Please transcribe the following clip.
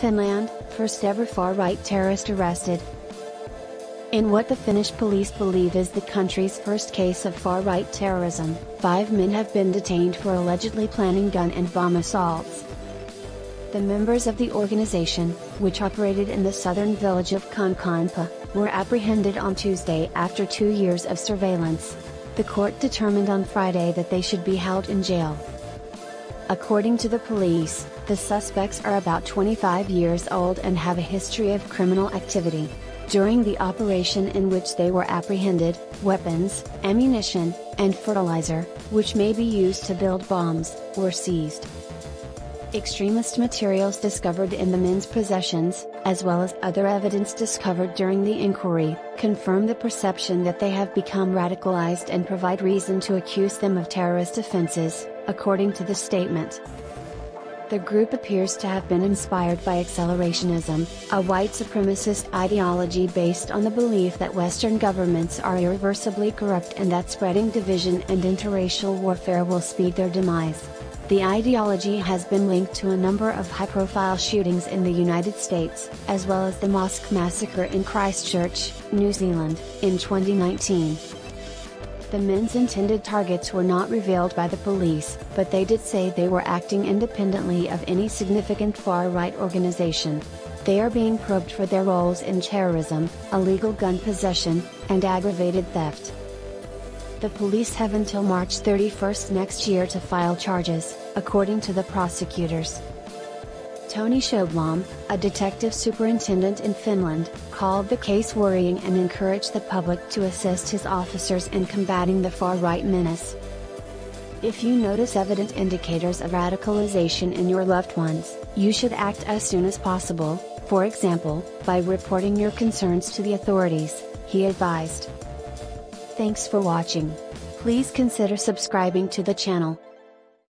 Finland, first ever far-right terrorist arrested. In what the Finnish police believe is the country's first case of far-right terrorism, 5 men have been detained for allegedly planning gun and bomb assaults. The members of the organization, which operated in the southern village of Kankaanpää, were apprehended on Tuesday after 2 years of surveillance. The court determined on Friday that they should be held in jail. According to the police, the suspects are about 25 years old and have a history of criminal activity. During the operation in which they were apprehended, weapons, ammunition, and fertilizer, which may be used to build bombs, were seized. Extremist materials discovered in the men's possessions, as well as other evidence discovered during the inquiry, confirm the perception that they have become radicalized and provide reason to accuse them of terrorist offenses, according to the statement. The group appears to have been inspired by accelerationism, a white supremacist ideology based on the belief that Western governments are irreversibly corrupt and that spreading division and interracial warfare will speed their demise. The ideology has been linked to a number of high-profile shootings in the United States, as well as the mosque massacre in Christchurch, New Zealand, in 2019. The men's intended targets were not revealed by the police, but they did say they were acting independently of any significant far-right organization. They are being probed for their roles in terrorism, illegal gun possession, and aggravated theft. The police have until March 31st next year to file charges, according to the prosecutors. Toni Sjoblom, a detective superintendent in Finland, called the case worrying and encouraged the public to assist his officers in combating the far-right menace. If you notice evident indicators of radicalization in your loved ones, you should act as soon as possible, for example, by reporting your concerns to the authorities, he advised. Thanks for watching. Please consider subscribing to the channel.